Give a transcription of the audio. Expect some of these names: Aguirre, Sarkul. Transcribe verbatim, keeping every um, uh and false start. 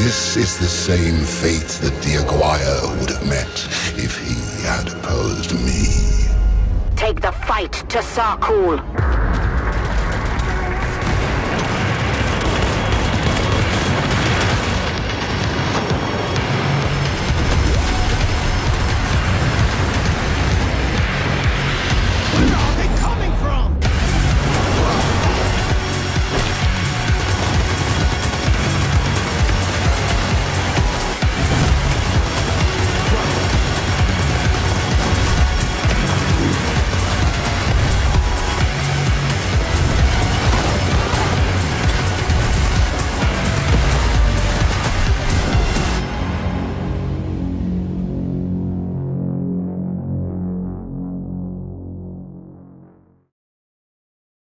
This is the same fate that the Aguirre would have met if he had opposed me. Take the fight to Sarkul.